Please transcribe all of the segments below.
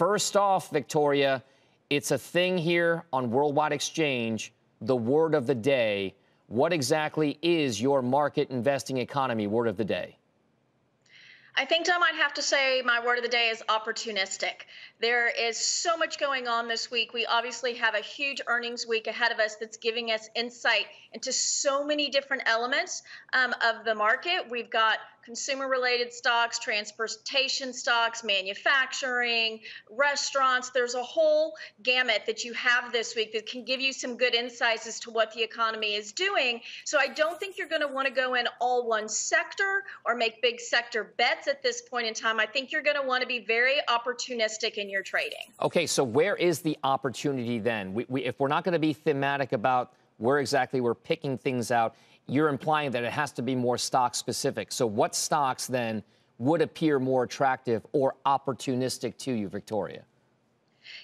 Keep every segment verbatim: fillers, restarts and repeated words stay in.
First off, Victoria, it's a thing here on Worldwide Exchange, the word of the day. What exactly is your market investing economy word of the day? I think, Tom, I'd have to say my word of the day is opportunistic. There is so much going on this week. We obviously have a huge earnings week ahead of us that's giving us insight into so many different elements um, of the market. We've got consumer-related stocks, transportation stocks, manufacturing, restaurants. There's a whole gamut that you have this week that can give you some good insights as to what the economy is doing. So I don't think you're going to want to go in all one sector or make big sector bets at this point in time. I think you're going to want to be very opportunistic in your trading. Okay, so where is the opportunity then? We, we, if we're not going to be thematic about where exactly we're picking things out, you're implying that it has to be more stock-specific. So what stocks, then, would appear more attractive or opportunistic to you, Victoria?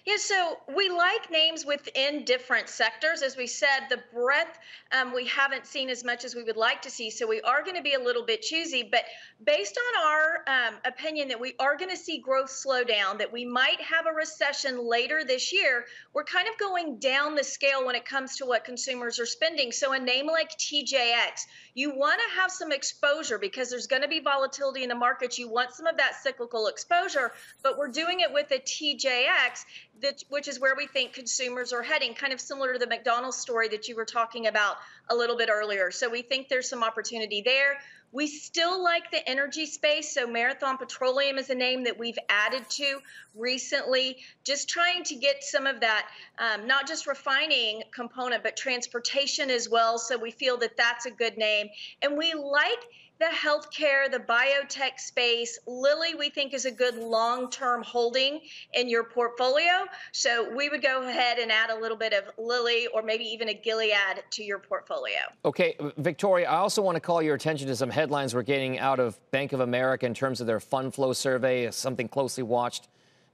Yeah, so we like names within different sectors. As we said, the breadth um, we haven't seen as much as we would like to see, so we are going to be a little bit choosy. But based on our um, opinion that we are going to see growth slow down, that we might have a recession later this year, we're kind of going down the scale when it comes to what consumers are spending. So a name like T J X, you want to have some exposure because there's going to be volatility in the markets. You want some of that cyclical exposure, but we're doing it with a T J X. That, which is where we think consumers are heading, kind of similar to the McDonald's story that you were talking about a little bit earlier. So we think there's some opportunity there. We still like the energy space, so Marathon Petroleum is a name that we've added to recently, just trying to get some of that, um, not just refining component, but transportation as well. So we feel that that's a good name. And we like the healthcare, the biotech space. Lilly, we think, is a good long-term holding in your portfolio. So we would go ahead and add a little bit of Lilly or maybe even a Gilead to your portfolio. Okay, Victoria, I also want to call your attention to some headlines we're getting out of Bank of America in terms of their fund flow survey, something closely watched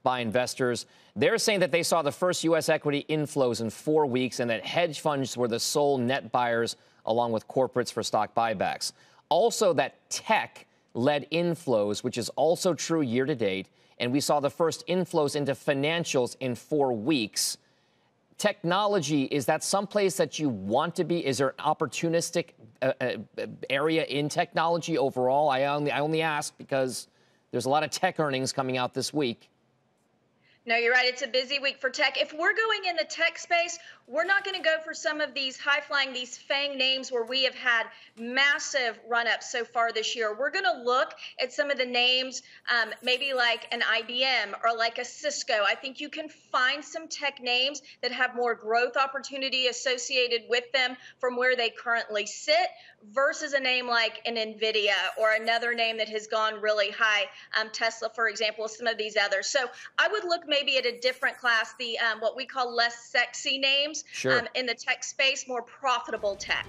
by investors. They're saying that they saw the first U S equity inflows in four weeks and that hedge funds were the sole net buyers along with corporates for stock buybacks. Also that tech led inflows, which is also true year to date, and we saw the first inflows into financials in four weeks. Technology, is that someplace that you want to be? Is there an opportunistic uh, uh, area in technology overall? I only, I only ask because there's a lot of tech earnings coming out this week. No, you're right. It's a busy week for tech. If we're going in the tech space, we're not going to go for some of these high-flying, these FANG names where we have had massive run-ups so far this year. We're going to look at some of the names, um, maybe like an I B M or like a Cisco. I think you can find some tech names that have more growth opportunity associated with them from where they currently sit versus a name like an Nvidia or another name that has gone really high, um, Tesla, for example, some of these others. So I would look maybe at a different class, the um, what we call less sexy names. Sure. Um, in the tech space, more profitable tech.